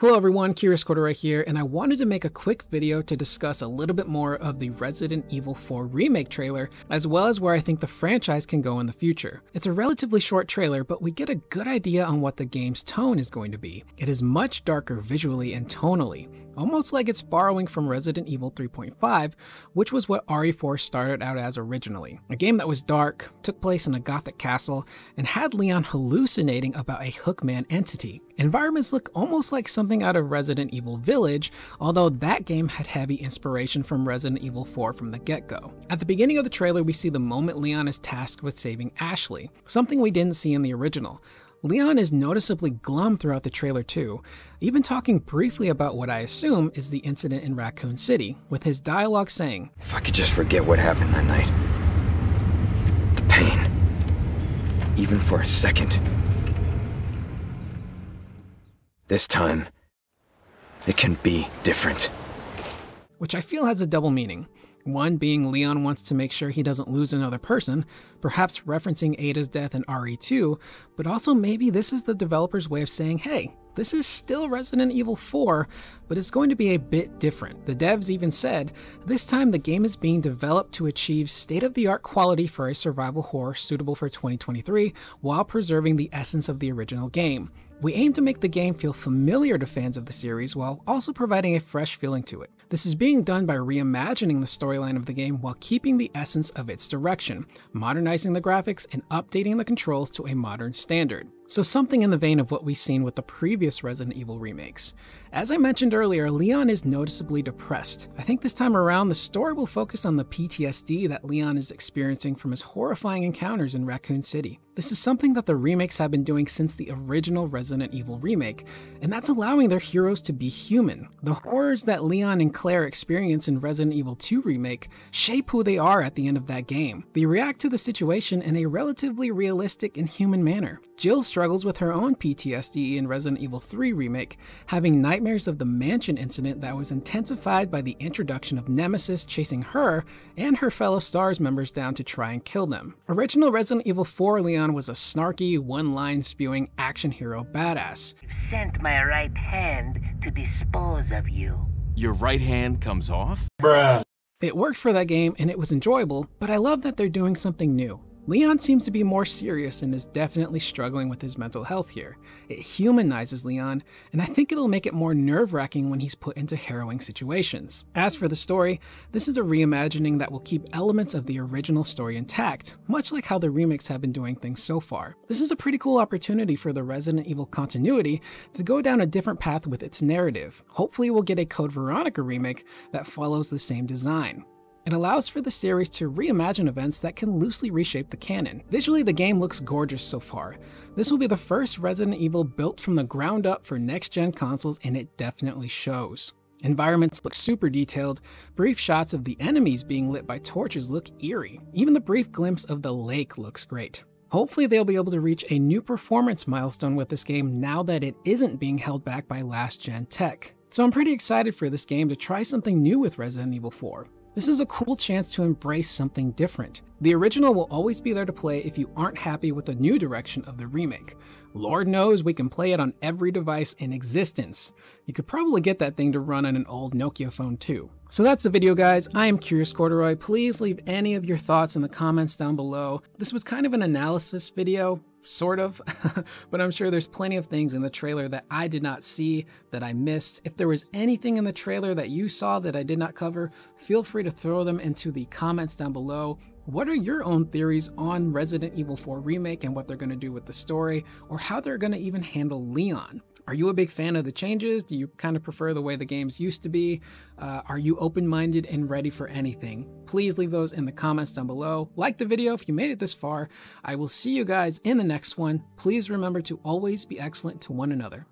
Hello everyone, Curious Corduroy here, and I wanted to make a quick video to discuss a little bit more of the Resident Evil 4 Remake trailer, as well as where I think the franchise can go in the future. It's a relatively short trailer, but we get a good idea on what the game's tone is going to be. It is much darker visually and tonally, almost like it's borrowing from Resident Evil 3.5, which was what RE4 started out as originally. A game that was dark, took place in a gothic castle, and had Leon hallucinating about a hookman entity. Environments look almost like something out of Resident Evil Village, although that game had heavy inspiration from Resident Evil 4 from the get-go. At the beginning of the trailer, we see the moment Leon is tasked with saving Ashley, something we didn't see in the original. Leon is noticeably glum throughout the trailer too, even talking briefly about what I assume is the incident in Raccoon City, with his dialogue saying, "If I could just forget what happened that night, the pain, even for a second. This time, it can be different." Which I feel has a double meaning. One being Leon wants to make sure he doesn't lose another person, perhaps referencing Ada's death in RE2, but also maybe this is the developer's way of saying, hey, this is still Resident Evil 4, but it's going to be a bit different. The devs even said, this time the game is being developed to achieve state-of-the-art quality for a survival horror suitable for 2023, while preserving the essence of the original game. We aim to make the game feel familiar to fans of the series while also providing a fresh feeling to it. This is being done by reimagining the storyline of the game while keeping the essence of its direction, modernizing the graphics and updating the controls to a modern standard. So something in the vein of what we've seen with the previous Resident Evil remakes. As I mentioned earlier, Leon is noticeably depressed. I think this time around, the story will focus on the PTSD that Leon is experiencing from his horrifying encounters in Raccoon City. This is something that the remakes have been doing since the original Resident Evil remake, and that's allowing their heroes to be human. The horrors that Leon and Claire experience in Resident Evil 2 remake shape who they are at the end of that game. They react to the situation in a relatively realistic and human manner. Jill struggles with her own PTSD in Resident Evil 3 Remake, having nightmares of the mansion incident that was intensified by the introduction of Nemesis chasing her and her fellow S.T.A.R.S members down to try and kill them. Original Resident Evil 4 Leon was a snarky, one-line spewing action hero badass. "You sent my right hand to dispose of you." "Your right hand comes off?" Bruh. It worked for that game and it was enjoyable, but I love that they're doing something new. Leon seems to be more serious and is definitely struggling with his mental health here. It humanizes Leon, and I think it'll make it more nerve-wracking when he's put into harrowing situations. As for the story, this is a reimagining that will keep elements of the original story intact, much like how the remakes have been doing things so far. This is a pretty cool opportunity for the Resident Evil continuity to go down a different path with its narrative. Hopefully we'll get a Code Veronica remake that follows the same design. It allows for the series to reimagine events that can loosely reshape the canon. Visually, the game looks gorgeous so far. This will be the first Resident Evil built from the ground up for next-gen consoles, and it definitely shows. Environments look super detailed, brief shots of the enemies being lit by torches look eerie. Even the brief glimpse of the lake looks great. Hopefully they'll be able to reach a new performance milestone with this game now that it isn't being held back by last-gen tech. So I'm pretty excited for this game to try something new with Resident Evil 4. This is a cool chance to embrace something different. The original will always be there to play if you aren't happy with the new direction of the remake. Lord knows we can play it on every device in existence. You could probably get that thing to run on an old Nokia phone too. So that's the video, guys. I am Curious Corduroy. Please leave any of your thoughts in the comments down below. This was kind of an analysis video, sort of, but I'm sure there's plenty of things in the trailer that I did not see, that I missed. If there was anything in the trailer that you saw that I did not cover, feel free to throw them into the comments down below. What are your own theories on Resident Evil 4 Remake and what they're going to do with the story, or how they're going to even handle Leon? Are you a big fan of the changes? Do you kind of prefer the way the games used to be? Are you open-minded and ready for anything? Please leave those in the comments down below. Like the video if you made it this far. I will see you guys in the next one. Please remember to always be excellent to one another.